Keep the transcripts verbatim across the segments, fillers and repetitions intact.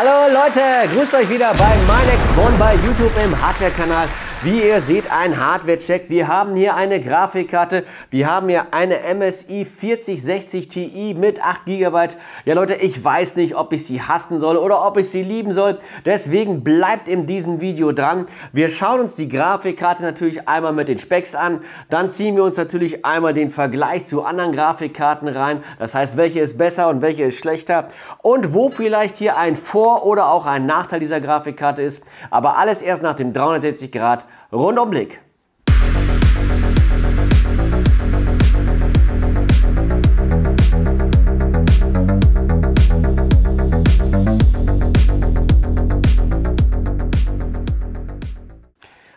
Hallo Leute, grüßt euch wieder bei MeyneX One bei YouTube im Hardware-Kanal. Wie ihr seht, ein Hardware-Check. Wir haben hier eine Grafikkarte, wir haben hier eine M S I vierzig sechzig Ti mit acht Gigabyte. Ja Leute, ich weiß nicht, ob ich sie hassen soll oder ob ich sie lieben soll. Deswegen bleibt in diesem Video dran. Wir schauen uns die Grafikkarte natürlich einmal mit den Specs an. Dann ziehen wir uns natürlich einmal den Vergleich zu anderen Grafikkarten rein. Das heißt, welche ist besser und welche ist schlechter. Und wo vielleicht hier ein Vor- oder auch ein Nachteil dieser Grafikkarte ist. Aber alles erst nach dem dreihundertsechzig Grad Rundumblick.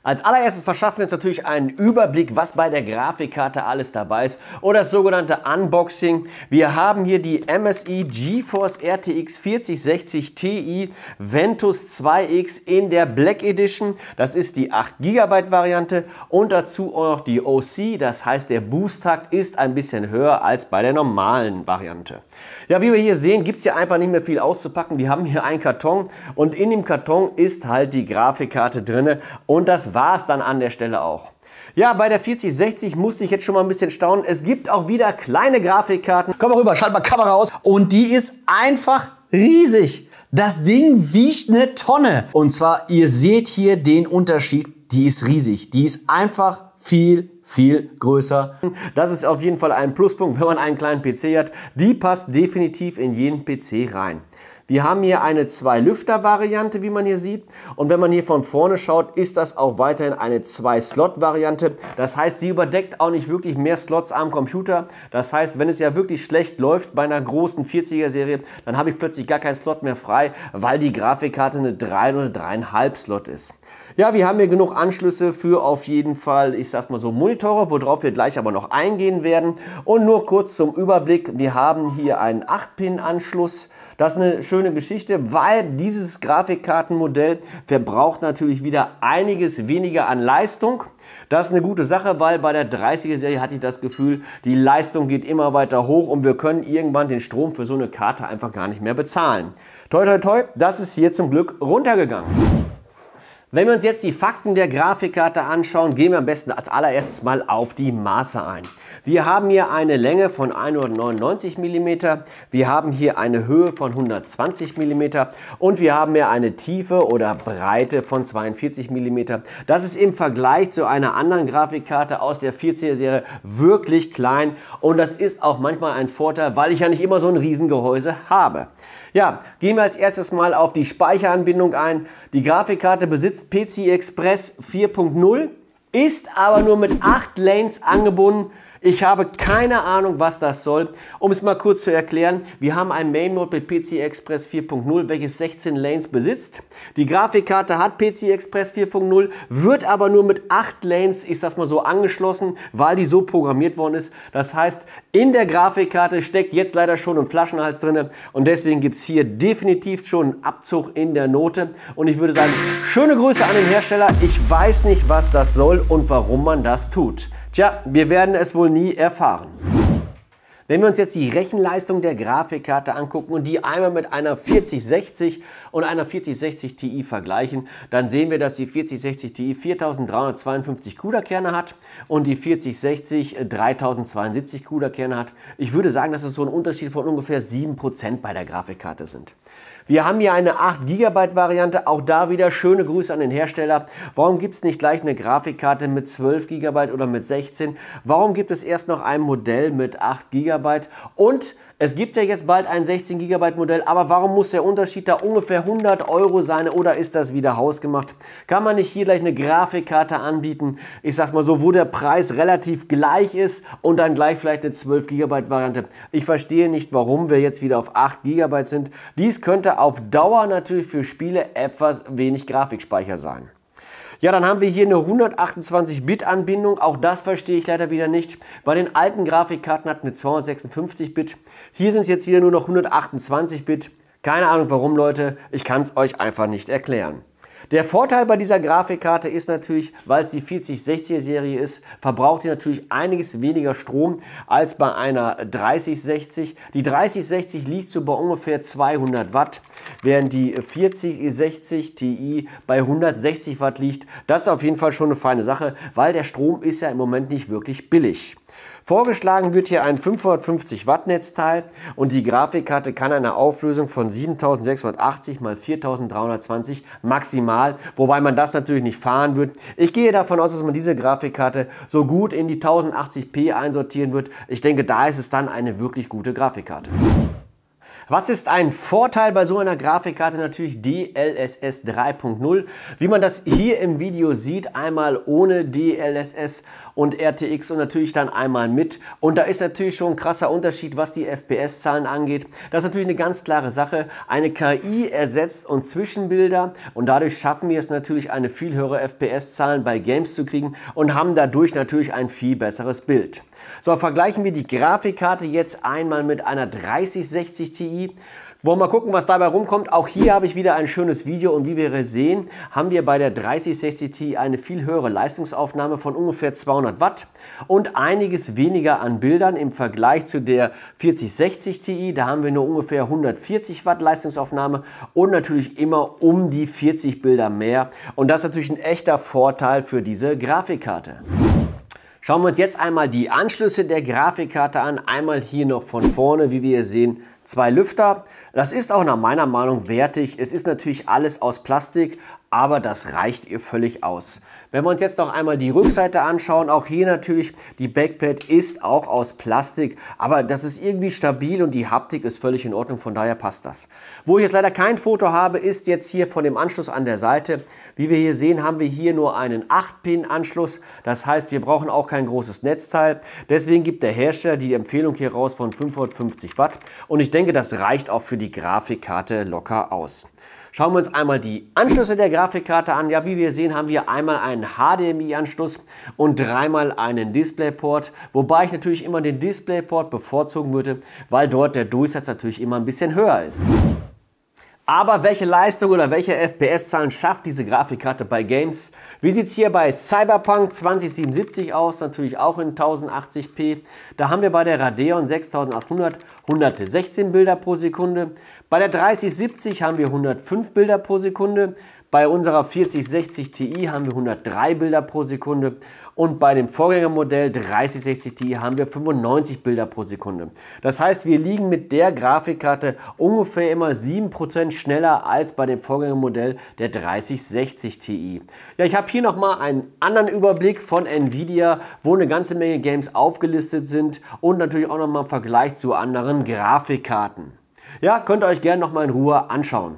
Als allererstes verschaffen wir uns natürlich einen Überblick, was bei der Grafikkarte alles dabei ist, oder das sogenannte Unboxing. Wir haben hier die M S I GeForce R T X vierzig sechzig Ti Ventus zwei X in der Black Edition. Das ist die acht Gigabyte Variante und dazu auch noch die O C. Das heißt, der Boost-Takt ist ein bisschen höher als bei der normalen Variante. Ja, wie wir hier sehen, gibt es hier einfach nicht mehr viel auszupacken. Wir haben hier einen Karton und in dem Karton ist halt die Grafikkarte drin und das war es dann an der Stelle auch. Ja, bei der vierzig sechzig musste ich jetzt schon mal ein bisschen staunen. Es gibt auch wieder kleine Grafikkarten. Komm mal rüber, schalt mal Kamera aus. Und die ist einfach riesig. Das Ding wiegt eine Tonne. Und zwar, ihr seht hier den Unterschied. Die ist riesig. Die ist einfach viel, viel größer. Das ist auf jeden Fall ein Pluspunkt, wenn man einen kleinen P C hat. Die passt definitiv in jeden P C rein. Wir haben hier eine Zwei-Lüfter-Variante, wie man hier sieht. Und wenn man hier von vorne schaut, ist das auch weiterhin eine Zwei-Slot-Variante. Das heißt, sie überdeckt auch nicht wirklich mehr Slots am Computer. Das heißt, wenn es ja wirklich schlecht läuft bei einer großen vierziger-Serie, dann habe ich plötzlich gar keinen Slot mehr frei, weil die Grafikkarte eine drei oder drei Komma fünf Slot ist. Ja, wir haben hier genug Anschlüsse für auf jeden Fall, ich sag's mal so, Monitore, worauf wir gleich aber noch eingehen werden. Und nur kurz zum Überblick, wir haben hier einen acht Pin-Anschluss. Das ist eine schöne Geschichte, weil dieses Grafikkartenmodell verbraucht natürlich wieder einiges weniger an Leistung. Das ist eine gute Sache, weil bei der dreißiger Serie hatte ich das Gefühl, die Leistung geht immer weiter hoch und wir können irgendwann den Strom für so eine Karte einfach gar nicht mehr bezahlen. Toi, toi, toi, das ist hier zum Glück runtergegangen. Wenn wir uns jetzt die Fakten der Grafikkarte anschauen, gehen wir am besten als allererstes mal auf die Maße ein. Wir haben hier eine Länge von hundertneunundneunzig Millimeter, wir haben hier eine Höhe von hundertzwanzig Millimeter und wir haben hier eine Tiefe oder Breite von zweiundvierzig Millimeter. Das ist im Vergleich zu einer anderen Grafikkarte aus der vierziger Serie wirklich klein und das ist auch manchmal ein Vorteil, weil ich ja nicht immer so ein Riesengehäuse habe. Ja, gehen wir als erstes mal auf die Speicheranbindung ein. Die Grafikkarte besitzt P C I Express vier Punkt null, ist aber nur mit acht Lanes angebunden. Ich habe keine Ahnung, was das soll. Um es mal kurz zu erklären, wir haben ein Mainboard mit P C I Express vier Punkt null, welches sechzehn Lanes besitzt. Die Grafikkarte hat P C I Express vier Punkt null, wird aber nur mit acht Lanes, ist das mal so, angeschlossen, weil die so programmiert worden ist. Das heißt, in der Grafikkarte steckt jetzt leider schon ein Flaschenhals drin und deswegen gibt es hier definitiv schon einen Abzug in der Note. Und ich würde sagen, schöne Grüße an den Hersteller. Ich weiß nicht, was das soll und warum man das tut. Tja, wir werden es wohl nie erfahren. Wenn wir uns jetzt die Rechenleistung der Grafikkarte angucken und die einmal mit einer vierzig sechzig und einer vierzig sechzig Ti vergleichen, dann sehen wir, dass die vierzig sechzig Ti viertausenddreihundertzweiundfünfzig CUDA-Kerne hat und die vierzig sechzig dreitausendzweiundsiebzig CUDA-Kerne hat. Ich würde sagen, dass es so ein Unterschied von ungefähr sieben Prozent bei der Grafikkarte sind. Wir haben hier eine acht Gigabyte Variante, auch da wieder schöne Grüße an den Hersteller. Warum gibt es nicht gleich eine Grafikkarte mit zwölf Gigabyte oder mit sechzehn? Warum gibt es erst noch ein Modell mit acht Gigabyte? Und es gibt ja jetzt bald ein sechzehn Gigabyte Modell, aber warum muss der Unterschied da ungefähr hundert Euro sein oder ist das wieder hausgemacht? Kann man nicht hier gleich eine Grafikkarte anbieten, ich sag's mal so, wo der Preis relativ gleich ist und dann gleich vielleicht eine zwölf Gigabyte Variante? Ich verstehe nicht, warum wir jetzt wieder auf acht Gigabyte sind. Dies könnte auf Dauer natürlich für Spiele etwas wenig Grafikspeicher sein. Ja, dann haben wir hier eine hundertachtundzwanzig Bit-Anbindung. Auch das verstehe ich leider wieder nicht. Bei den alten Grafikkarten hatten wir zweihundertsechsundfünfzig Bit. Hier sind es jetzt wieder nur noch hundertachtundzwanzig Bit. Keine Ahnung warum, Leute. Ich kann es euch einfach nicht erklären. Der Vorteil bei dieser Grafikkarte ist natürlich, weil es die vierzig sechziger Serie ist, verbraucht die natürlich einiges weniger Strom als bei einer dreißig sechzig. Die dreißig sechzig liegt so bei ungefähr zweihundert Watt. während die vierzig sechzig Ti bei hundertsechzig Watt liegt. Das ist auf jeden Fall schon eine feine Sache, weil der Strom ist ja im Moment nicht wirklich billig. Vorgeschlagen wird hier ein fünfhundertfünfzig Watt Netzteil und die Grafikkarte kann eine Auflösung von siebentausendsechshundertachtzig mal viertausenddreihundertzwanzig maximal, wobei man das natürlich nicht fahren wird. Ich gehe davon aus, dass man diese Grafikkarte so gut in die tausendachtzig p einsortieren wird. Ich denke, da ist es dann eine wirklich gute Grafikkarte. Was ist ein Vorteil bei so einer Grafikkarte? Natürlich D L S S drei punkt null. Wie man das hier im Video sieht, einmal ohne D L S S und R T X und natürlich dann einmal mit. Und da ist natürlich schon ein krasser Unterschied, was die F P S-Zahlen angeht. Das ist natürlich eine ganz klare Sache. Eine K I ersetzt uns Zwischenbilder und dadurch schaffen wir es natürlich, eine viel höhere F P S-Zahlen bei Games zu kriegen und haben dadurch natürlich ein viel besseres Bild. So, vergleichen wir die Grafikkarte jetzt einmal mit einer dreißig sechzig Ti. Wollen wir mal gucken, was dabei rumkommt. Auch hier habe ich wieder ein schönes Video und wie wir sehen, haben wir bei der dreißig sechzig Ti eine viel höhere Leistungsaufnahme von ungefähr zweihundert Watt und einiges weniger an Bildern im Vergleich zu der vierzig sechzig Ti. Da haben wir nur ungefähr hundertvierzig Watt Leistungsaufnahme und natürlich immer um die vierzig Bilder mehr. Und das ist natürlich ein echter Vorteil für diese Grafikkarte. Schauen wir uns jetzt einmal die Anschlüsse der Grafikkarte an. Einmal hier noch von vorne, wie wir sehen, zwei Lüfter. Das ist auch nach meiner Meinung wertig. Es ist natürlich alles aus Plastik, aber das reicht ihr völlig aus. Wenn wir uns jetzt noch einmal die Rückseite anschauen, auch hier natürlich, die Backplate ist auch aus Plastik, aber das ist irgendwie stabil und die Haptik ist völlig in Ordnung, von daher passt das. Wo ich jetzt leider kein Foto habe, ist jetzt hier von dem Anschluss an der Seite. Wie wir hier sehen, haben wir hier nur einen acht Pin Anschluss. Das heißt, wir brauchen auch kein großes Netzteil. Deswegen gibt der Hersteller die Empfehlung hier raus von fünfhundertfünfzig Watt und ich Ich denke, das reicht auch für die Grafikkarte locker aus. Schauen wir uns einmal die Anschlüsse der Grafikkarte an. Ja, wie wir sehen, haben wir einmal einen H D M I-Anschluss und dreimal einen DisplayPort, wobei ich natürlich immer den DisplayPort bevorzugen würde, weil dort der Durchsatz natürlich immer ein bisschen höher ist. Aber welche Leistung oder welche F P S-Zahlen schafft diese Grafikkarte bei Games? Wie sieht es hier bei Cyberpunk zwanzig siebenundsiebzig aus? Natürlich auch in tausendachtzig p. Da haben wir bei der Radeon sechstausendachthundert hundertsechzehn Bilder pro Sekunde. Bei der dreißig siebzig haben wir hundertfünf Bilder pro Sekunde. Bei unserer vierzig sechzig Ti haben wir hundertdrei Bilder pro Sekunde und bei dem Vorgängermodell dreißig sechzig Ti haben wir fünfundneunzig Bilder pro Sekunde. Das heißt, wir liegen mit der Grafikkarte ungefähr immer sieben Prozent schneller als bei dem Vorgängermodell der dreißig sechzig Ti. Ja, ich habe hier nochmal einen anderen Überblick von Nvidia, wo eine ganze Menge Games aufgelistet sind und natürlich auch nochmal im Vergleich zu anderen Grafikkarten. Ja, könnt ihr euch gerne nochmal in Ruhe anschauen.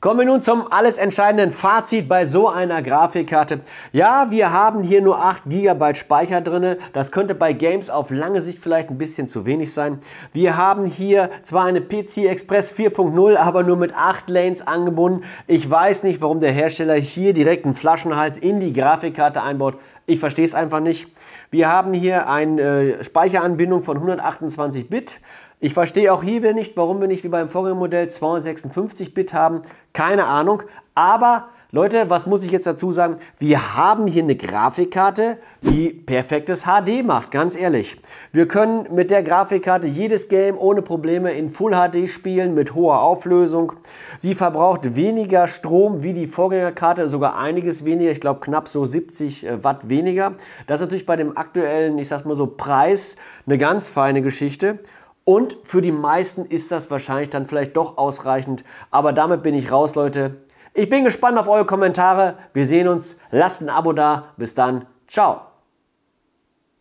Kommen wir nun zum alles entscheidenden Fazit bei so einer Grafikkarte. Ja, wir haben hier nur acht Gigabyte Speicher drin. Das könnte bei Games auf lange Sicht vielleicht ein bisschen zu wenig sein. Wir haben hier zwar eine P C Express vier punkt null, aber nur mit acht Lanes angebunden. Ich weiß nicht, warum der Hersteller hier direkt einen Flaschenhals in die Grafikkarte einbaut. Ich verstehe es einfach nicht. Wir haben hier eine Speicheranbindung von hundertachtundzwanzig Bit. Ich verstehe auch hier wieder nicht, warum wir nicht wie beim Vorgängermodell zweihundertsechsundfünfzig Bit haben. Keine Ahnung. Aber, Leute, was muss ich jetzt dazu sagen? Wir haben hier eine Grafikkarte, die perfektes H D macht, ganz ehrlich. Wir können mit der Grafikkarte jedes Game ohne Probleme in Full H D spielen, mit hoher Auflösung. Sie verbraucht weniger Strom wie die Vorgängerkarte, sogar einiges weniger. Ich glaube, knapp so siebzig Watt weniger. Das ist natürlich bei dem aktuellen, ich sag's mal so, Preis eine ganz feine Geschichte. Und für die meisten ist das wahrscheinlich dann vielleicht doch ausreichend. Aber damit bin ich raus, Leute. Ich bin gespannt auf eure Kommentare. Wir sehen uns. Lasst ein Abo da. Bis dann. Ciao.